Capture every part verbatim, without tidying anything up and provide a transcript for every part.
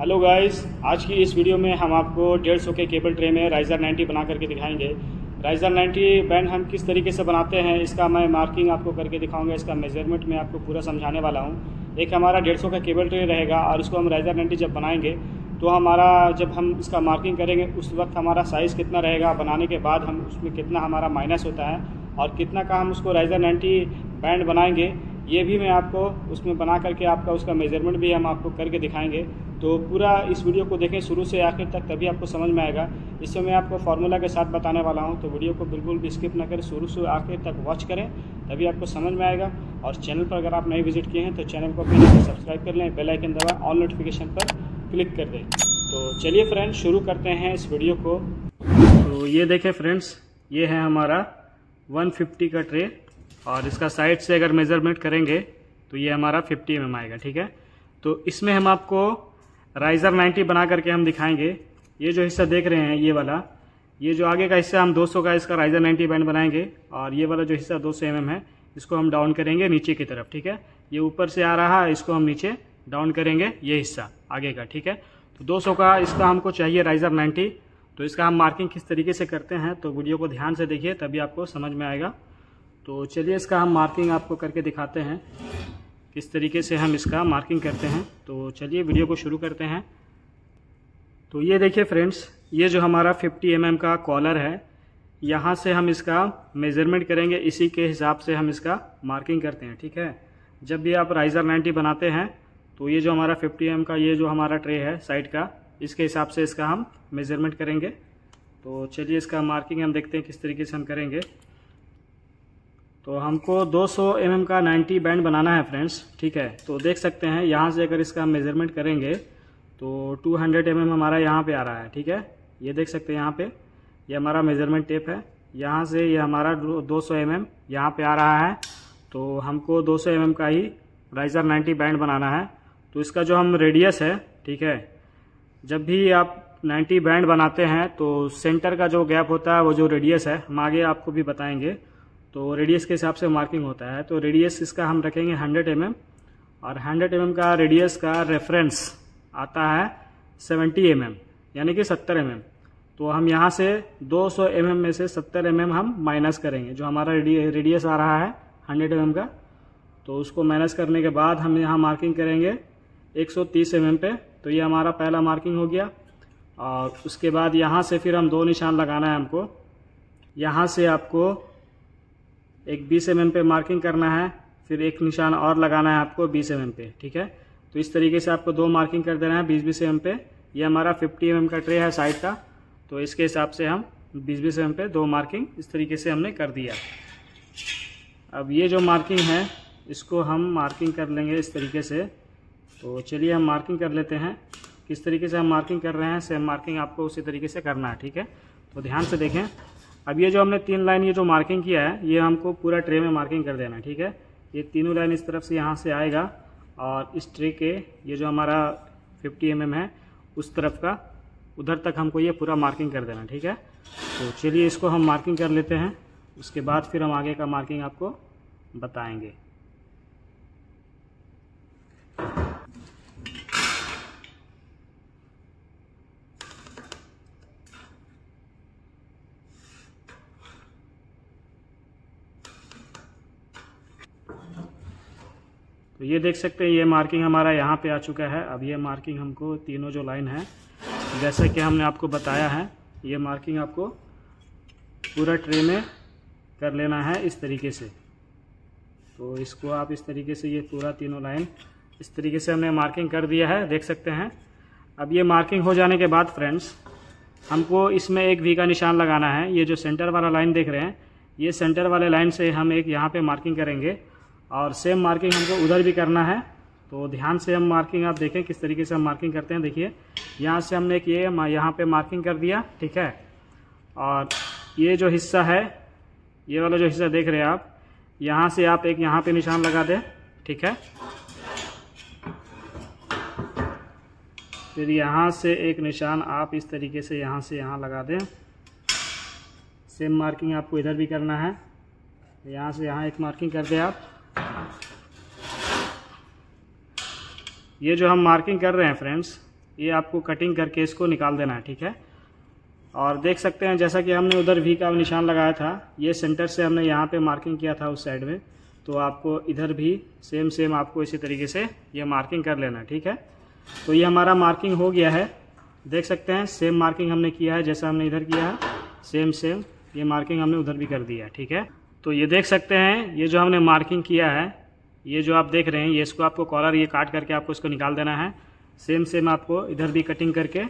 Hello guys, आज की इस वीडियो में हम आपको डेढ़ सौ के केबल ट्रे में राइजर नब्बे बना करके दिखाएंगे। राइजर नब्बे बैंड हम किस तरीके से बनाते हैं इसका मैं मार्किंग आपको करके दिखाऊंगा, इसका मेजरमेंट मैं आपको पूरा समझाने वाला हूं। एक हमारा डेढ़ सौ का केबल ट्रे रहेगा और उसको हम राइजर नब्बे जब बनाएंगे तो हमारा जब हम इसका मार्किंग करेंगे उस वक्त हमारा साइज़ कितना रहेगा, बनाने के बाद हम उसमें कितना हमारा माइनस होता है और कितना का हम उसको राइजर नब्बे बैंड बनाएंगे, ये भी मैं आपको उसमें बना करके आपका उसका मेजरमेंट भी हम आपको करके दिखाएंगे। तो पूरा इस वीडियो को देखें शुरू से आखिर तक, तभी आपको समझ में आएगा। इसमें मैं आपको फार्मूला के साथ बताने वाला हूं, तो वीडियो को बिल्कुल भी स्किप ना करें, शुरू से आखिर तक वॉच करें, तभी आपको समझ में आएगा। और चैनल पर अगर आप नए विजिट किए हैं तो चैनल को प्लीज़ सब्सक्राइब कर लें, बेल आइकन दबाएं, ऑल नोटिफिकेशन पर क्लिक कर दें। तो चलिए फ्रेंड्स शुरू करते हैं इस वीडियो को। तो ये देखें फ्रेंड्स, ये है हमारा वन फिफ्टी का ट्रे और इसका साइड से अगर मेजरमेंट करेंगे तो ये हमारा फिफ्टी एम एम आएगा, ठीक है। तो इसमें हम आपको राइजर नब्बे बना करके हम दिखाएंगे। ये जो हिस्सा देख रहे हैं ये वाला, ये जो आगे का हिस्सा हम दो सौ का इसका राइजर नब्बे बैंड बनाएंगे और ये वाला जो हिस्सा दो सौ एम एम है इसको हम डाउन करेंगे नीचे की तरफ, ठीक है। ये ऊपर से आ रहा है, इसको हम नीचे डाउन करेंगे, ये हिस्सा आगे का, ठीक है। तो दो सौ का इसका हमको चाहिए राइजर नब्बे, तो इसका हम मार्किंग किस तरीके से करते हैं तो वीडियो को ध्यान से देखिए, तभी आपको समझ में आएगा। तो चलिए इसका हम मार्किंग आपको करके दिखाते हैं किस तरीके से हम इसका मार्किंग करते हैं। तो चलिए वीडियो को शुरू करते हैं। तो ये देखिए फ्रेंड्स, ये जो हमारा फिफ्टी एम एम का कॉलर है, यहाँ से हम इसका मेजरमेंट करेंगे, इसी के हिसाब से हम इसका मार्किंग करते हैं, ठीक है। जब भी आप राइजर नब्बे बनाते हैं तो ये जो हमारा फिफ्टी एम एम का ये जो हमारा ट्रे है साइड का, इसके हिसाब से इसका हम मेजरमेंट करेंगे। तो चलिए इसका मार्किंग हम देखते हैं किस तरीके से हम करेंगे। तो हमको दो सौ एम एम का नब्बे बैंड बनाना है फ्रेंड्स, ठीक है। तो देख सकते हैं यहाँ से अगर इसका हम मेजरमेंट करेंगे तो टू हंड्रेड एम एम हमारा यहाँ पे आ रहा है, ठीक है। ये देख सकते हैं यहाँ पे, ये हमारा मेजरमेंट टेप है, यहाँ से ये यह हमारा दो सौ एम एम यहाँ पे आ रहा है। तो हमको दो सौ एम एम का ही राइजर नब्बे बैंड बनाना है। तो इसका जो हम रेडियस है, ठीक है, जब भी आप नब्बे बैंड बनाते हैं तो सेंटर का जो गैप होता है वो जो रेडियस है, हम आगे आपको भी बताएँगे, तो रेडियस के हिसाब से मार्किंग होता है। तो रेडियस इसका हम रखेंगे हंड्रेड एम एम और हंड्रेड एम एम का रेडियस का रेफरेंस आता है सेवेंटी एम एम, यानी कि सेवेंटी एम एम। तो हम यहाँ से दो सौ एम एम में से सेवेंटी एम एम हम माइनस करेंगे, जो हमारा रेडियस आ रहा है हंड्रेड एम एम का, तो उसको माइनस करने के बाद हम यहाँ मार्किंग करेंगे एक सौ तीस एम एम पे। तो ये हमारा पहला मार्किंग हो गया। और उसके बाद यहाँ से फिर हम दो निशान लगाना है हमको। यहाँ से आपको एक बीस एम एम पे मार्किंग करना है, फिर एक निशान और लगाना है आपको बीस एम एम पे, ठीक है। तो इस तरीके से आपको दो मार्किंग कर देना है बीस बीस एम एम पे। ये हमारा फिफ्टी एम एम का ट्रे है साइड का, तो इसके हिसाब से हम बीस बीस एम एम पे दो मार्किंग इस तरीके से हमने कर दिया। अब ये जो मार्किंग है इसको हम मार्किंग कर लेंगे इस तरीके से। तो चलिए हम मार्किंग कर लेते हैं किस तरीके से हम मार्किंग कर रहे हैं, सेम मार्किंग आपको उसी तरीके से करना है, ठीक है। तो ध्यान से देखें। अब ये जो हमने तीन लाइन ये जो मार्किंग किया है ये हमको पूरा ट्रे में मार्किंग कर देना है, ठीक है। ये तीनों लाइन इस तरफ से यहाँ से आएगा और इस ट्रे के ये जो हमारा फिफ्टी एम एम है उस तरफ का उधर तक हमको ये पूरा मार्किंग कर देना, ठीक है। तो चलिए इसको हम मार्किंग कर लेते हैं, उसके बाद फिर हम आगे का मार्किंग आपको बताएँगे। तो ये देख सकते हैं ये मार्किंग हमारा यहाँ पे आ चुका है। अब ये मार्किंग हमको तीनों जो लाइन है जैसा कि हमने आपको बताया है, ये मार्किंग आपको पूरा ट्रे में कर लेना है इस तरीके से। तो इसको आप इस तरीके से ये पूरा तीनों लाइन इस तरीके से हमने मार्किंग कर दिया है, देख सकते हैं। अब ये मार्किंग हो जाने के बाद फ्रेंड्स हमको इसमें एक वी का निशान लगाना है। ये जो सेंटर वाला लाइन देख रहे हैं, ये सेंटर वाले लाइन से हम एक यहाँ पर मार्किंग करेंगे और सेम मार्किंग हमको उधर भी करना है। तो ध्यान से हम मार्किंग आप देखें किस तरीके से हम मार्किंग करते हैं। देखिए यहाँ से हमने एक ये यहाँ पे मार्किंग कर दिया, ठीक है। और ये जो हिस्सा है, ये वाला जो हिस्सा देख रहे हैं आप, यहाँ से आप एक यहाँ पे निशान लगा दें, ठीक है। फिर यहाँ से एक निशान आप इस तरीके से यहाँ से यहाँ लगा दें। सेम मार्किंग आपको इधर भी करना है, यहाँ से यहाँ एक मार्किंग कर दें आप। ये जो हम मार्किंग कर रहे हैं फ्रेंड्स, ये आपको कटिंग करके इसको निकाल देना है, ठीक है। और देख सकते हैं जैसा कि हमने उधर वी का निशान लगाया था, ये सेंटर से हमने यहाँ पे मार्किंग किया था उस साइड में, तो आपको इधर भी सेम सेम आपको इसी तरीके से ये मार्किंग कर लेना है, ठीक है। तो ये हमारा मार्किंग हो गया है, देख सकते हैं सेम मार्किंग हमने किया है, जैसा हमने इधर किया है सेम सेम ये मार्किंग हमने उधर भी कर दिया है, ठीक है। तो ये देख सकते हैं ये जो हमने मार्किंग किया है, ये जो आप देख रहे हैं, ये इसको आपको कॉलर ये काट करके आपको इसको निकाल देना है। सेम सेम आपको इधर भी कटिंग करके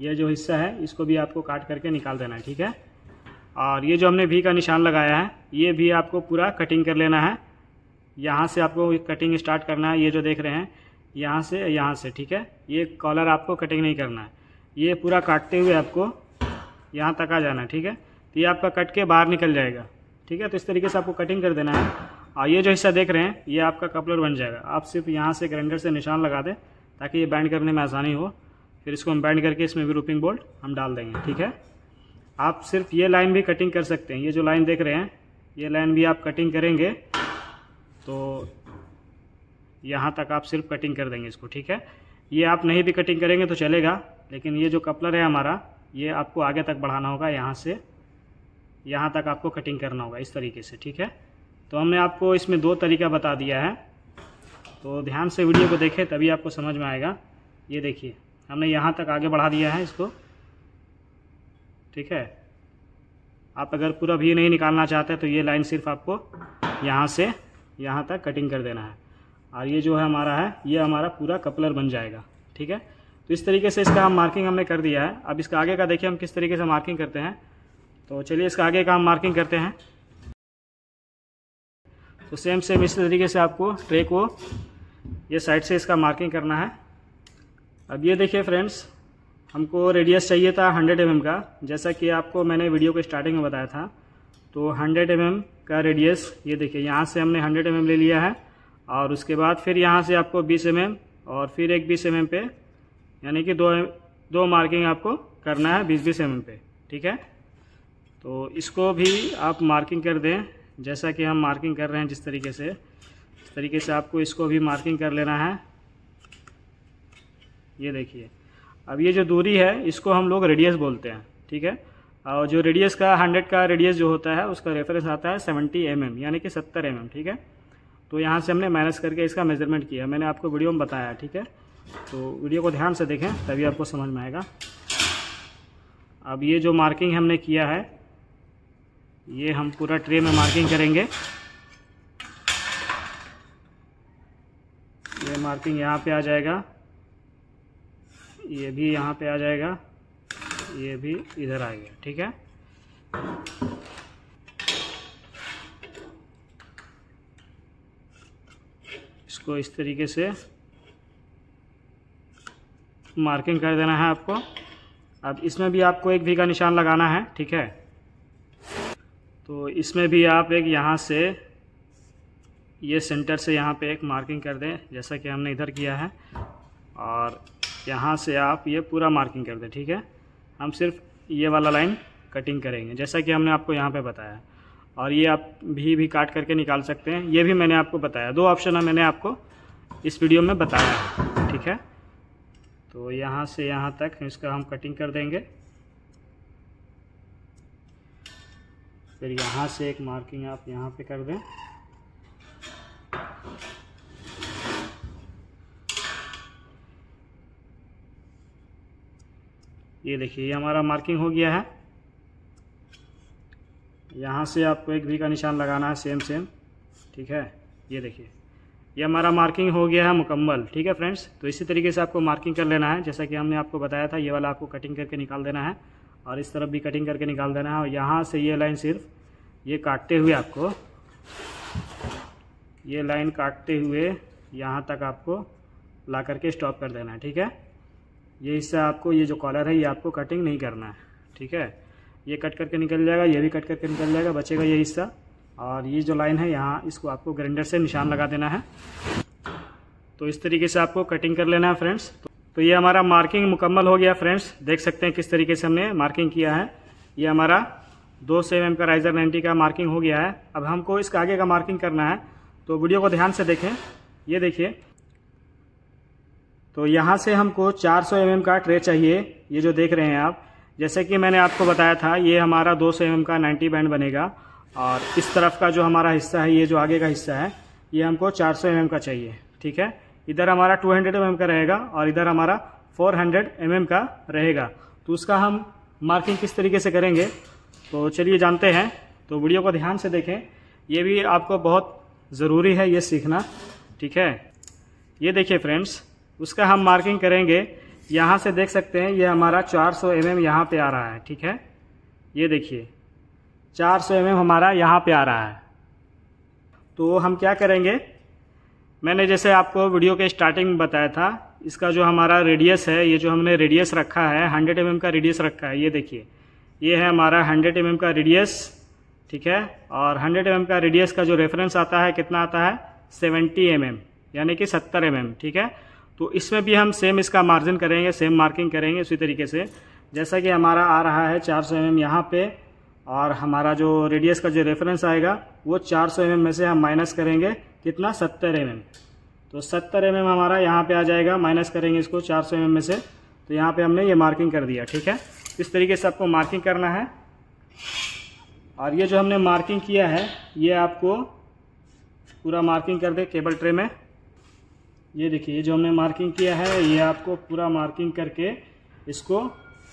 ये जो हिस्सा है इसको भी आपको काट करके निकाल देना है, ठीक है। और ये जो हमने वी का निशान लगाया है ये भी आपको पूरा कटिंग कर लेना है। यहाँ से आपको कटिंग स्टार्ट करना है, ये जो देख रहे हैं यहाँ से यहाँ से, ठीक है। ये कॉलर आपको कटिंग नहीं करना है, ये पूरा काटते हुए आपको यहाँ तक आ जाना है, ठीक है। तो ये आपका कट के बाहर निकल जाएगा, ठीक है। तो इस तरीके से आपको कटिंग कर देना है। और ये जो हिस्सा देख रहे हैं ये आपका कपलर बन जाएगा। आप सिर्फ यहाँ से ग्राइंडर से निशान लगा दें ताकि ये बैंड करने में आसानी हो, फिर इसको हम बैंड करके इसमें भी रूपिंग बोल्ट हम डाल देंगे, ठीक है। आप सिर्फ ये लाइन भी कटिंग कर सकते हैं, ये जो लाइन देख रहे हैं ये लाइन भी आप कटिंग करेंगे तो यहाँ तक आप सिर्फ कटिंग कर देंगे इसको, ठीक है। ये आप नहीं भी कटिंग करेंगे तो चलेगा, लेकिन ये जो कपलर है हमारा ये आपको आगे तक बढ़ाना होगा, यहाँ से यहाँ तक आपको कटिंग करना होगा इस तरीके से, ठीक है। तो हमने आपको इसमें दो तरीका बता दिया है, तो ध्यान से वीडियो को देखें तभी आपको समझ में आएगा। ये देखिए हमने यहाँ तक आगे बढ़ा दिया है इसको, ठीक है। आप अगर पूरा भी नहीं निकालना चाहते तो ये लाइन सिर्फ आपको यहाँ से यहाँ तक कटिंग कर देना है। और ये जो है हमारा है ये हमारा पूरा कपलर बन जाएगा, ठीक है। तो इस तरीके से इसका हम मार्किंग हमने कर दिया है। अब इसका आगे का देखिए हम किस तरीके से मार्किंग करते हैं, तो चलिए इसका आगे का हम मार्किंग करते हैं। तो सेम सेम इसी तरीके से आपको ट्रे को ये साइड से इसका मार्किंग करना है। अब ये देखिए फ्रेंड्स, हमको रेडियस चाहिए था हंड्रेड एम एम का, जैसा कि आपको मैंने वीडियो के स्टार्टिंग में बताया था। तो हंड्रेड एम एम का रेडियस ये देखिए यहाँ से हमने हंड्रेड एम एम ले लिया है, और उसके बाद फिर यहाँ से आपको बीस एम एम और फिर एक बीस एम एम पे, यानी कि दो दो मार्किंग आपको करना है बीस बीस एम एम पे, ठीक है। तो इसको भी आप मार्किंग कर दें जैसा कि हम मार्किंग कर रहे हैं, जिस तरीके से इस तरीके से आपको इसको भी मार्किंग कर लेना है। ये देखिए अब ये जो दूरी है इसको हम लोग रेडियस बोलते हैं, ठीक है। और जो रेडियस का हंड्रेड का रेडियस जो होता है उसका रेफरेंस आता है सेवेंटी एम एम, यानी कि सत्तर एम एम, ठीक है। तो यहाँ से हमने माइनस करके इसका मेजरमेंट किया, मैंने आपको वीडियो में बताया, ठीक है। तो वीडियो को ध्यान से देखें तभी आपको समझ में आएगा। अब ये जो मार्किंग हमने किया है ये हम पूरा ट्रे में मार्किंग करेंगे। ये मार्किंग यहाँ पे आ जाएगा, ये भी यहाँ पे आ जाएगा, ये भी इधर आ गया, ठीक है। इसको इस तरीके से मार्किंग कर देना है आपको। अब इसमें भी आपको एक वी का निशान लगाना है, ठीक है। तो इसमें भी आप एक यहाँ से ये सेंटर से यहाँ पे एक मार्किंग कर दें जैसा कि हमने इधर किया है, और यहाँ से आप ये पूरा मार्किंग कर दें, ठीक है। हम सिर्फ ये वाला लाइन कटिंग करेंगे जैसा कि हमने आपको यहाँ पे बताया। और ये आप भी भी काट करके निकाल सकते हैं, ये भी मैंने आपको बताया, दो ऑप्शन है मैंने आपको इस वीडियो में बताया, ठीक है। तो यहाँ से यहाँ तक इसका हम कटिंग कर देंगे, फिर यहाँ से एक मार्किंग आप यहाँ पे कर दें, ये देखिए ये हमारा मार्किंग हो गया है। यहाँ से आपको एक वी का निशान लगाना है सेम सेम, ठीक है। ये देखिए ये हमारा मार्किंग हो गया है मुकम्मल, ठीक है फ्रेंड्स। तो इसी तरीके से आपको मार्किंग कर लेना है जैसा कि हमने आपको बताया था। ये वाला आपको कटिंग करके निकाल देना है, और इस तरफ भी कटिंग करके निकाल देना है। और यहाँ से ये लाइन सिर्फ ये काटते हुए आपको ये लाइन काटते हुए यहाँ तक आपको ला करके स्टॉप कर देना है, ठीक है। ये हिस्सा आपको ये जो कॉलर है ये आपको कटिंग नहीं करना है, ठीक है। ये कट करके निकल जाएगा, ये भी कट करके निकल जाएगा, बचेगा ये हिस्सा। और ये जो लाइन है यहाँ इसको आपको ग्राइंडर से निशान लगा देना है। तो इस तरीके से आपको कटिंग कर लेना है फ्रेंड्स। तो ये हमारा मार्किंग मुकम्मल हो गया फ्रेंड्स, देख सकते हैं किस तरीके से हमने मार्किंग किया है। ये हमारा दो सेम एम का राइजर नाइन्टी का मार्किंग हो गया है। अब हमको इसका आगे का मार्किंग करना है, तो वीडियो को ध्यान से देखें। ये देखिए, तो यहाँ से हमको चार सौ एम एम का ट्रे चाहिए, ये जो देख रहे हैं आप। जैसे कि मैंने आपको बताया था, ये हमारा दो सौ एम एम का नब्बे बैंड बनेगा और इस तरफ का जो हमारा हिस्सा है, ये जो आगे का हिस्सा है, ये हमको चार सौ एम एम का चाहिए, ठीक है। इधर हमारा दो सौ एम एम का रहेगा और इधर हमारा चार सौ एम एम का रहेगा। तो उसका हम मार्किंग किस तरीके से करेंगे, तो चलिए जानते हैं। तो वीडियो को ध्यान से देखें, ये भी आपको बहुत ज़रूरी है ये सीखना, ठीक है। ये देखिए फ्रेंड्स, उसका हम मार्किंग करेंगे। यहाँ से देख सकते हैं ये हमारा चार सौ एम एम यहाँ पे आ रहा है, ठीक है। ये देखिए चार सौ एम एम हमारा यहाँ पे आ रहा है। तो हम क्या करेंगे, मैंने जैसे आपको वीडियो के स्टार्टिंग में बताया था, इसका जो हमारा रेडियस है, ये जो हमने रेडियस रखा है हंड्रेड एम एम का रेडियस रखा है। ये देखिए ये है हमारा हंड्रेड एम एम का रेडियस, ठीक है। और हंड्रेड एम एम का रेडियस का जो रेफरेंस आता है कितना आता है, सत्तर एम एम यानी कि सत्तर एम एम, ठीक है। तो इसमें भी हम सेम इसका मार्जिन करेंगे, सेम मार्किंग करेंगे उसी तरीके से। जैसा कि हमारा आ रहा है चार सौ एम एम यहाँ पे, और हमारा जो रेडियस का जो रेफरेंस आएगा वो चार सौ एम एम में से हम माइनस करेंगे कितना, सत्तर एम एम। तो सत्तर एम एम हमारा यहाँ पे आ जाएगा, माइनस करेंगे इसको चार सौ एम एम में से। तो यहाँ पे हमने ये मार्किंग कर दिया, ठीक है। इस तरीके से आपको मार्किंग करना है। और ये जो हमने मार्किंग किया है, ये आपको पूरा मार्किंग कर दे केबल ट्रे में। ये देखिए ये जो हमने मार्किंग किया है, ये आपको पूरा मार्किंग करके इसको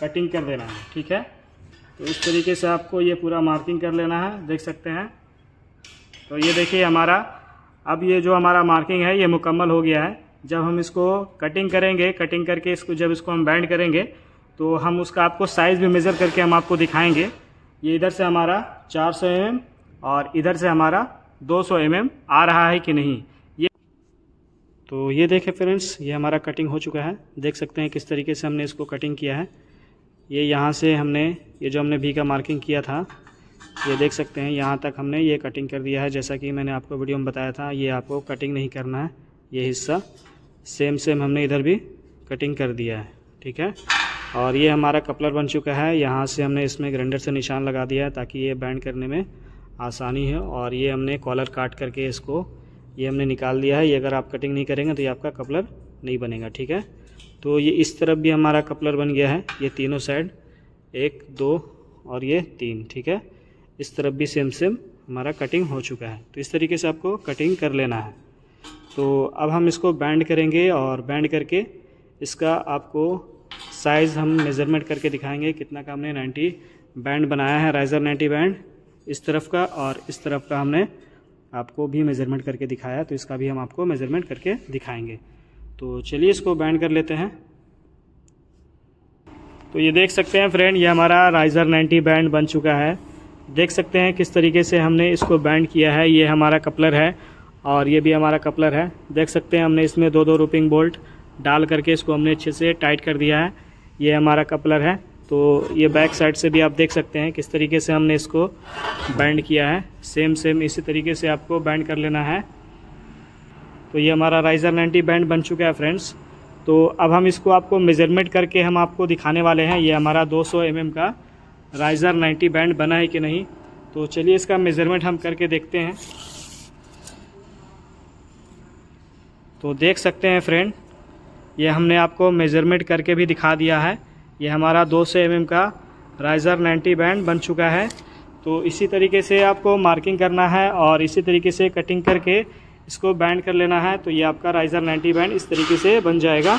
कटिंग कर देना है, ठीक है। तो इस तरीके से आपको ये पूरा मार्किंग कर लेना है, देख सकते हैं। तो ये देखिए हमारा अब ये जो हमारा मार्किंग है ये मुकम्मल हो गया है। जब हम इसको कटिंग करेंगे, कटिंग करके इसको जब इसको हम बैंड करेंगे तो हम उसका आपको साइज़ भी मेज़र करके हम आपको दिखाएंगे। ये इधर से हमारा चार सौ एम एम और इधर से हमारा दो सौ एम एम आ रहा है कि नहीं। ये तो ये देखें फ्रेंड्स, ये हमारा कटिंग हो चुका है, देख सकते हैं किस तरीके से हमने इसको कटिंग किया है। ये यहाँ से हमने ये जो हमने भी का मार्किंग किया था, ये देख सकते हैं यहाँ तक हमने ये कटिंग कर दिया है। जैसा कि मैंने आपको वीडियो में बताया था, ये आपको कटिंग नहीं करना है, ये हिस्सा सेम सेम हमने इधर भी कटिंग कर दिया है, ठीक है। और ये हमारा कपलर बन चुका है, यहाँ से हमने इसमें ग्राइंडर से निशान लगा दिया है ताकि ये बैंड करने में आसानी है। और ये हमने कॉलर काट करके इसको ये हमने निकाल दिया है। ये अगर आप कटिंग नहीं करेंगे तो ये आपका कपलर नहीं बनेगा, ठीक है। तो ये इस तरफ भी हमारा कपलर बन गया है, ये तीनों साइड एक दो और ये तीन, ठीक है। इस तरफ भी सेम सेम हमारा कटिंग हो चुका है। तो इस तरीके से आपको कटिंग कर लेना है। तो अब हम इसको बैंड करेंगे और बैंड करके इसका आपको साइज़ हम मेज़रमेंट करके दिखाएंगे कितना का हमने नब्बे बैंड बनाया है, राइज़र नब्बे बैंड इस तरफ का और इस तरफ का हमने आपको भी मेज़रमेंट करके दिखाया। तो इसका भी हम आपको मेज़रमेंट करके दिखाएंगे। तो चलिए इसको बैंड कर लेते हैं। तो ये देख सकते हैं फ्रेंड, ये हमारा राइज़र नब्बे बैंड बन चुका है। देख सकते हैं किस तरीके से हमने इसको बैंड किया है। ये हमारा कपलर है और ये भी हमारा कपलर है। देख सकते हैं हमने इसमें दो दो रूपिंग बोल्ट डाल करके इसको हमने अच्छे से टाइट कर दिया है। ये हमारा कपलर है। तो ये बैक साइड से भी आप देख सकते हैं किस तरीके से हमने इसको बैंड किया है, सेम सेम इसी तरीके से आपको बैंड कर लेना है। तो ये हमारा राइज़र नब्बे बैंड बन चुका है फ्रेंड्स। तो अब हम इसको आपको मेज़रमेंट करके हम आपको दिखाने वाले हैं ये हमारा दो सौ एम एम का राइज़र नब्बे बैंड बना है कि नहीं। तो चलिए इसका मेज़रमेंट हम करके देखते हैं। तो देख सकते हैं फ्रेंड, ये हमने आपको मेज़रमेंट करके भी दिखा दिया है। ये हमारा दो सौ एम एम का राइज़र नब्बे बैंड बन चुका है। तो इसी तरीके से आपको मार्किंग करना है और इसी तरीके से कटिंग करके इसको बैंड कर लेना है। तो ये आपका राइज़र नब्बे बैंड इस तरीके से बन जाएगा।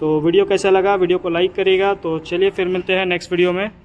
तो वीडियो कैसा लगा, वीडियो को लाइक करिएगा। तो चलिए फिर मिलते हैं नेक्स्ट वीडियो में।